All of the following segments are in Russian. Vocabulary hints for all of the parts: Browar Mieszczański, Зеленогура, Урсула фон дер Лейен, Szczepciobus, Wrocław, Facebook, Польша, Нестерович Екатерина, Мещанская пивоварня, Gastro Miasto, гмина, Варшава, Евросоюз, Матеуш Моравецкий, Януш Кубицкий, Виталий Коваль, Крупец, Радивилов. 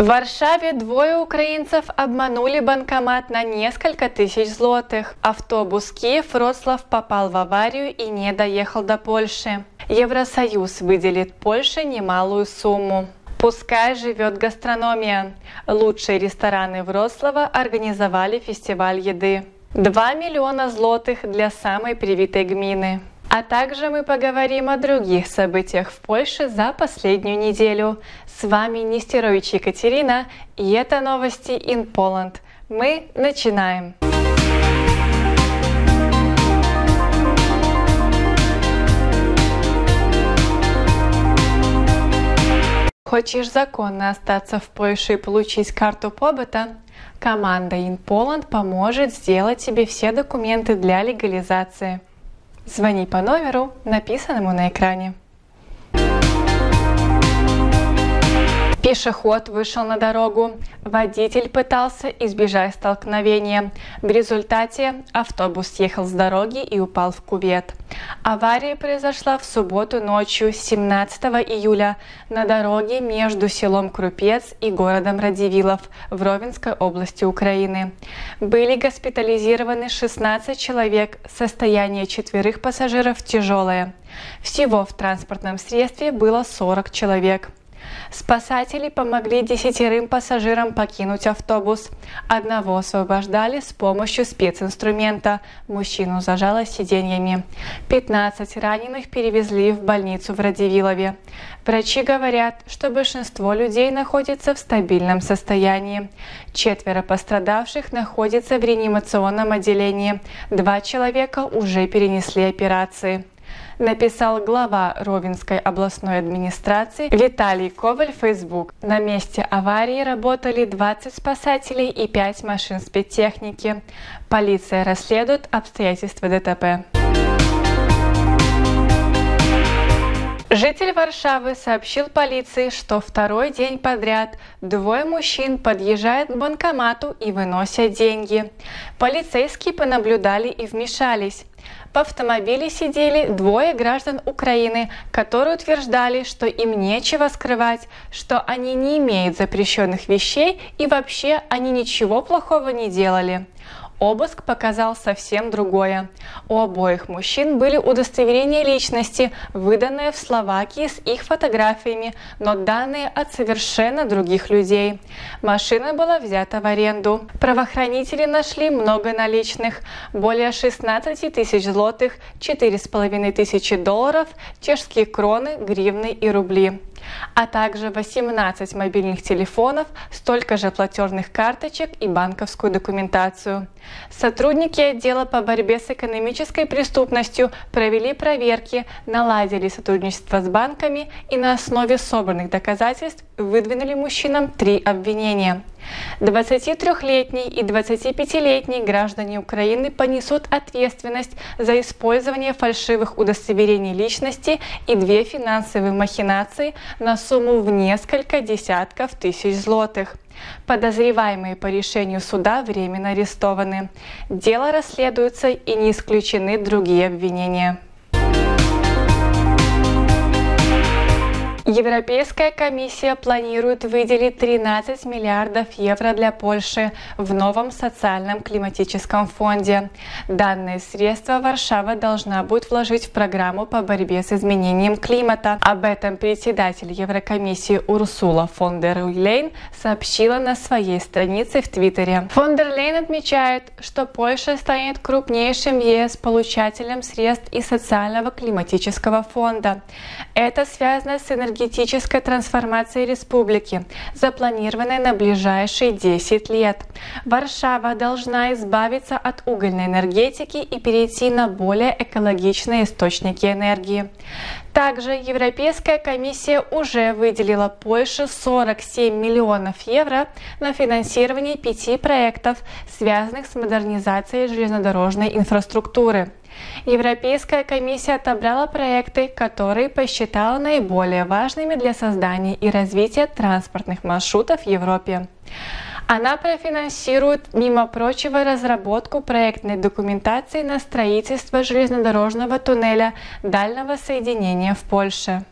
В Варшаве двое украинцев обманули банкомат на несколько тысяч злотых. Автобус Киев-Вроцлав попал в аварию и не доехал до Польши. Евросоюз выделит Польше немалую сумму. Пускай живет гастрономия. Лучшие рестораны Вроцлава организовали фестиваль еды. 2 миллиона злотых для самой привитой гмины. А также мы поговорим о других событиях в Польше за последнюю неделю. С вами Нестерович Екатерина, и это новости inPoland. Мы начинаем! Хочешь законно остаться в Польше и получить карту побыта? Команда inPoland поможет сделать тебе все документы для легализации. Звони по номеру, написанному на экране. Пешеход вышел на дорогу. Водитель пытался избежать столкновения. В результате автобус съехал с дороги и упал в кювет. Авария произошла в субботу ночью 17 июля на дороге между селом Крупец и городом Радивилов в Ровенской области Украины. Были госпитализированы 16 человек, состояние четверых пассажиров тяжелое. Всего в транспортном средстве было 40 человек. Спасатели помогли 10 пассажирам покинуть автобус. Одного освобождали с помощью специнструмента. Мужчину зажало сиденьями. 15 раненых перевезли в больницу в Радивилове. Врачи говорят, что большинство людей находится в стабильном состоянии. 4 пострадавших находятся в реанимационном отделении. 2 человека уже перенесли операции. Написал глава Ровенской областной администрации Виталий Коваль в Facebook. На месте аварии работали 20 спасателей и 5 машин спецтехники. Полиция расследует обстоятельства ДТП. Житель Варшавы сообщил полиции, что второй день подряд двое мужчин подъезжают к банкомату и выносят деньги. Полицейские понаблюдали и вмешались. В автомобиле сидели двое граждан Украины, которые утверждали, что им нечего скрывать, что они не имеют запрещенных вещей и вообще они ничего плохого не делали. Обыск показал совсем другое. У обоих мужчин были удостоверения личности, выданные в Словакии с их фотографиями, но данные от совершенно других людей. Машина была взята в аренду. Правоохранители нашли много наличных – более 16 тысяч злотых, 4,5 тысячи долларов, чешские кроны, гривны и рубли, а также 18 мобильных телефонов, столько же платежных карточек и банковскую документацию. Сотрудники отдела по борьбе с экономической преступностью провели проверки, наладили сотрудничество с банками и на основе собранных доказательств выдвинули мужчинам 3 обвинения. 23-летний и 25-летний граждане Украины понесут ответственность за использование фальшивых удостоверений личности и 2 финансовые махинации на сумму в несколько десятков тысяч злотых. Подозреваемые по решению суда временно арестованы. Дело расследуется и не исключены другие обвинения. Европейская комиссия планирует выделить 13 миллиардов евро для Польши в новом социальном климатическом фонде. Данные средства Варшава должна будет вложить в программу по борьбе с изменением климата. Об этом председатель Еврокомиссии Урсула фон дер Лейен сообщила на своей странице в Твиттере. Фон дер Лейен отмечает, что Польша станет крупнейшим ЕС-получателем средств из социального климатического фонда. Это связано с энергетической трансформации республики, запланированной на ближайшие 10 лет. Варшава должна избавиться от угольной энергетики и перейти на более экологичные источники энергии. Также Европейская комиссия уже выделила Польше 47 миллионов евро на финансирование 5 проектов, связанных с модернизацией железнодорожной инфраструктуры. Европейская комиссия отобрала проекты, которые посчитала наиболее важными для создания и развития транспортных маршрутов в Европе. Она профинансирует, мимо прочего, разработку проектной документации на строительство железнодорожного туннеля дальнего соединения в Польше.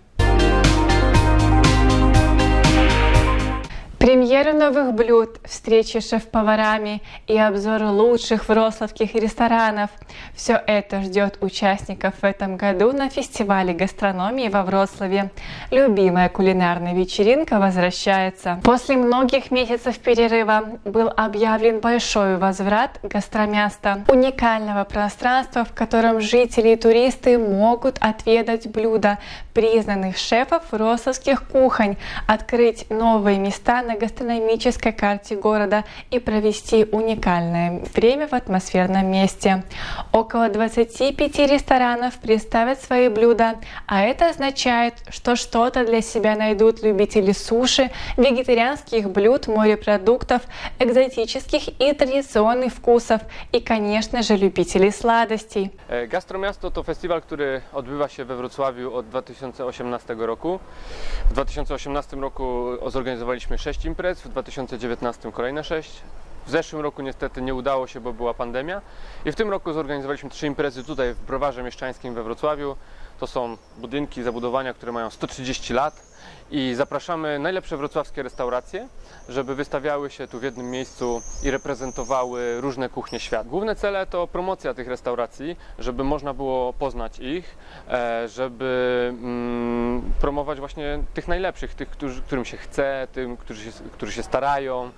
Премьеры новых блюд, встречи с шеф-поварами и обзоры лучших вроцлавских ресторанов – все это ждет участников в этом году на фестивале гастрономии во Вроцлаве. Любимая кулинарная вечеринка возвращается. После многих месяцев перерыва был объявлен большой возврат Gastro Miasto – уникального пространства, в котором жители и туристы могут отведать блюда признанных шефов вроцлавских кухонь, открыть новые места на гастрономической карте города и провести уникальное время в атмосферном месте. Около 25 ресторанов представят свои блюда, а это означает, что что-то для себя найдут любители суши, вегетарианских блюд, морепродуктов, экзотических и традиционных вкусов и, конечно же, любители сладостей. Gastro Miasto to festiwal, który odbywa się we Wrocławiu od 2018 roku. W 2018 roku zorganizowaliśmy 6 imprez, w 2019 kolejne 6. W zeszłym roku niestety nie udało się, bo była pandemia. I w tym roku zorganizowaliśmy 3 imprezy tutaj w Browarze Mieszczańskim we Wrocławiu. To są budynki, zabudowania, które mają 130 lat. I zapraszamy najlepsze wrocławskie restauracje, żeby wystawiały się tu w jednym miejscu i reprezentowały różne kuchnie świata. Główne cele to promocja tych restauracji, żeby można było poznać ich, żeby promować właśnie tych najlepszych, tych, którym się chce, tym, którzy się starają.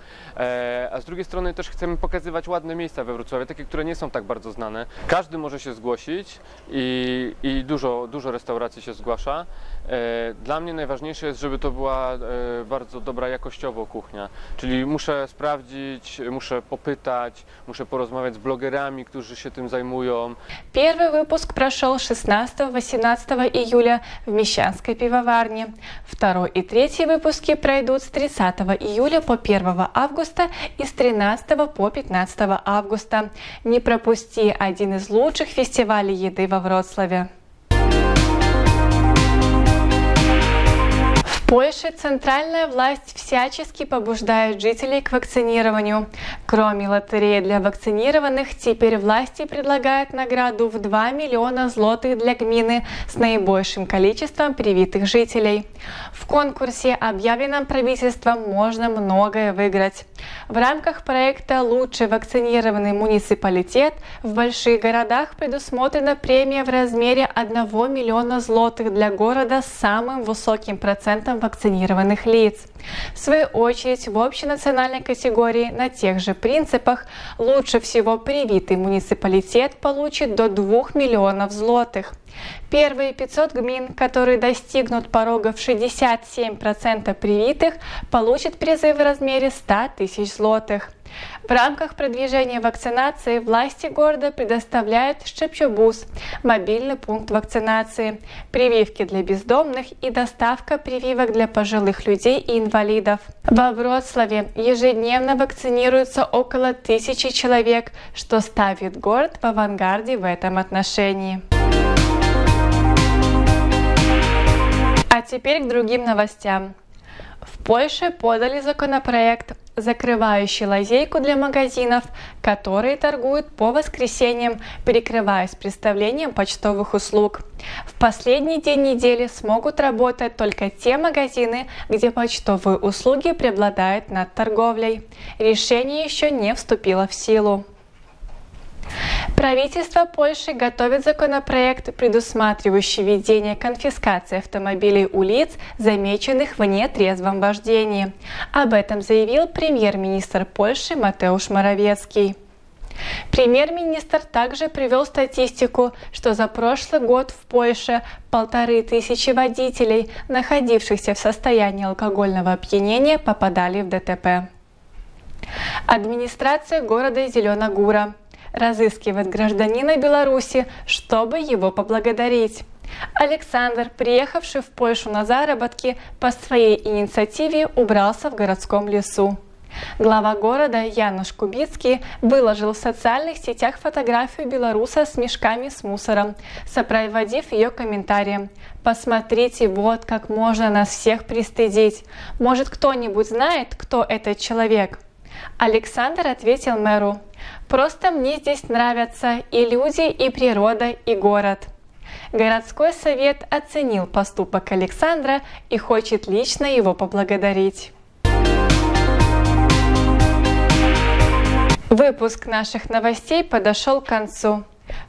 A z drugiej strony też chcemy pokazywać ładne miejsca we Wrocławiu, takie, które nie są tak bardzo znane. Każdy może się zgłosić i dużo restauracji się zgłasza. Dla mnie najważniejsze jest, żeby to była bardzo dobra jakościowo kuchnia, czyli muszę sprawdzić, muszę popytać, muszę porozmawiać z blogerami, którzy się tym zajmują. Pierwszy wypusk прошел 16-18 июля в Мещанской пивоварне. Второй и третий выпуски пройдут с 30 июля по 1 августа и с 13 по 15 августа. Не пропусти один из лучших фестивалей еды во Вроцлаве. В Польше центральная власть всячески побуждает жителей к вакцинированию. Кроме лотереи для вакцинированных, теперь власти предлагают награду в 2 миллиона злотых для гмины с наибольшим количеством привитых жителей. В конкурсе, объявленном правительством, можно многое выиграть. В рамках проекта «Лучший вакцинированный муниципалитет» в больших городах предусмотрена премия в размере 1 миллиона злотых для города с самым высоким процентом вакцинированных лиц. В свою очередь, в общенациональной категории на тех же принципах лучше всего привитый муниципалитет получит до 2 миллионов злотых. Первые 500 гмин, которые достигнут порога в 67% привитых, получат призы в размере 100 тысяч злотых. В рамках продвижения вакцинации власти города предоставляют Szczepciobus – мобильный пункт вакцинации, прививки для бездомных и доставка прививок для пожилых людей и инвалидов. Во Вроцлаве ежедневно вакцинируется около 1000 человек, что ставит город в авангарде в этом отношении. А теперь к другим новостям. В Польше подали законопроект, закрывающий лазейку для магазинов, которые торгуют по воскресеньям, перекрываясь представлением почтовых услуг. В последний день недели смогут работать только те магазины, где почтовые услуги преобладают над торговлей. Решение еще не вступило в силу. Правительство Польши готовит законопроект, предусматривающий введение конфискации автомобилей у лиц, замеченных в нетрезвом вождении. Об этом заявил премьер-министр Польши Матеуш Моравецкий. Премьер-министр также привел статистику, что за прошлый год в Польше 1500 водителей, находившихся в состоянии алкогольного опьянения, попадали в ДТП. Администрация города Зеленогура разыскивает гражданина Беларуси, чтобы его поблагодарить. Александр, приехавший в Польшу на заработки, по своей инициативе убрался в городском лесу. Глава города Януш Кубицкий выложил в социальных сетях фотографию белоруса с мешками с мусором, сопроводив ее комментарием: «Посмотрите, вот как можно нас всех пристыдить. Может, кто-нибудь знает, кто этот человек?» Александр ответил мэру: «Просто мне здесь нравятся и люди, и природа, и город». Городской совет оценил поступок Александра и хочет лично его поблагодарить. Выпуск наших новостей подошел к концу.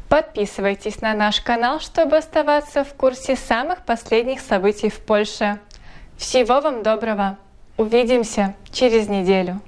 Подписывайтесь на наш канал, чтобы оставаться в курсе самых последних событий в Польше. Всего вам доброго! Увидимся через неделю!